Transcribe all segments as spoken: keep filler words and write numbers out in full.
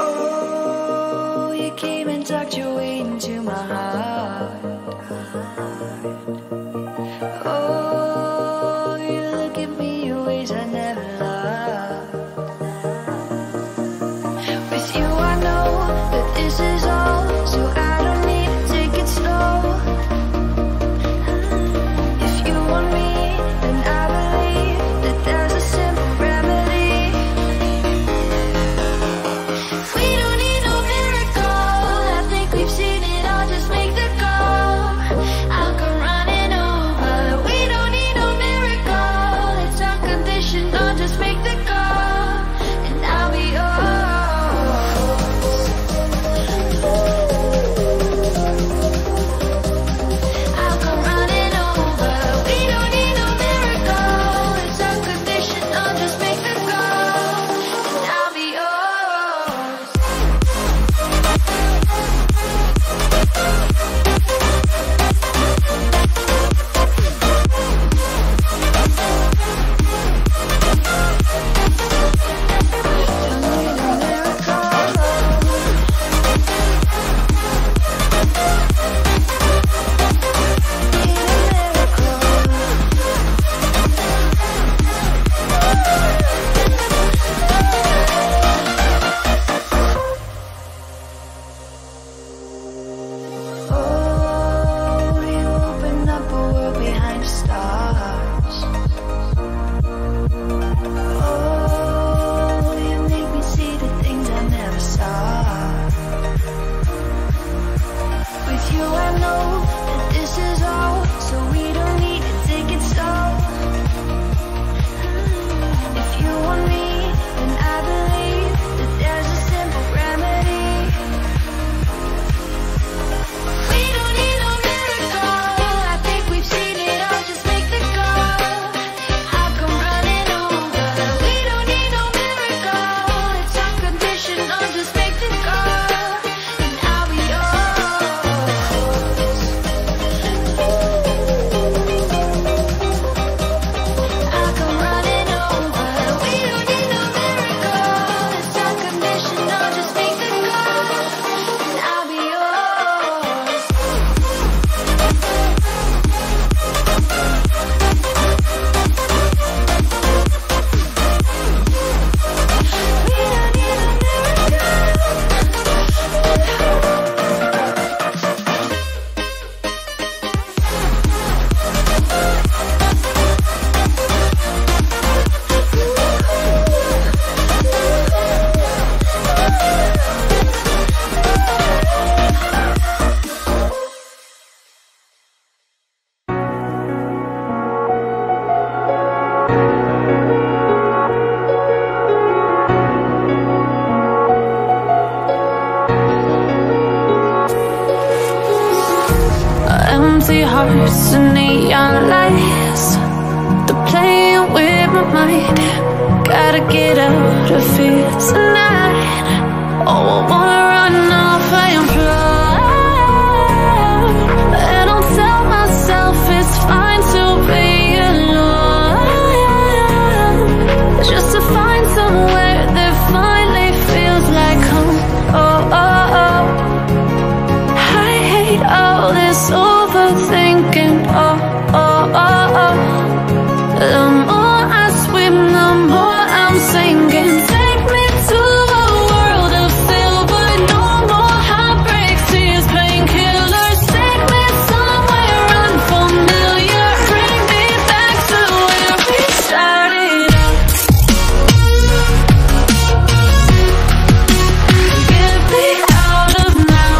Oh, you came and tucked your way into my heart. Oh, you look at me in ways I never loved. With you I know that this is all, so I don't need to take it slow. If you want me, then I believe that there's a simple empty hearts and neon lights, they're playing with my mind. Gotta get out of here tonight. Oh, I wanna run off and fly, and I'll tell myself it's fine to be alone, just to find somewhere that finally feels like home. Oh, oh, oh, I hate all this overthinking, oh, oh, oh, oh. The more I swim, the more I'm sinking. Take me to a world of silver, no more heartbreaks, tears, painkillers. Take me somewhere unfamiliar, bring me back to where we started out. Get me out of now,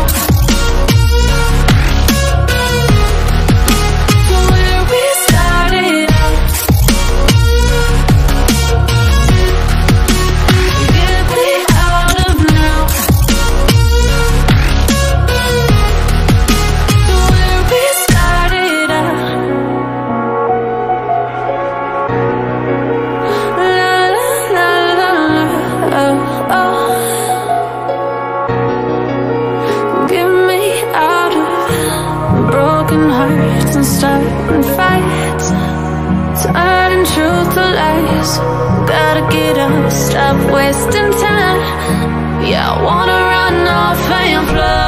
where we started out. Get me out of now, where we started out. La la la la la, oh, oh. Get me out of broken hearts and starting fights, turning truth to lies. Gotta get up, stop wasting time. Yeah, I wanna run off and play.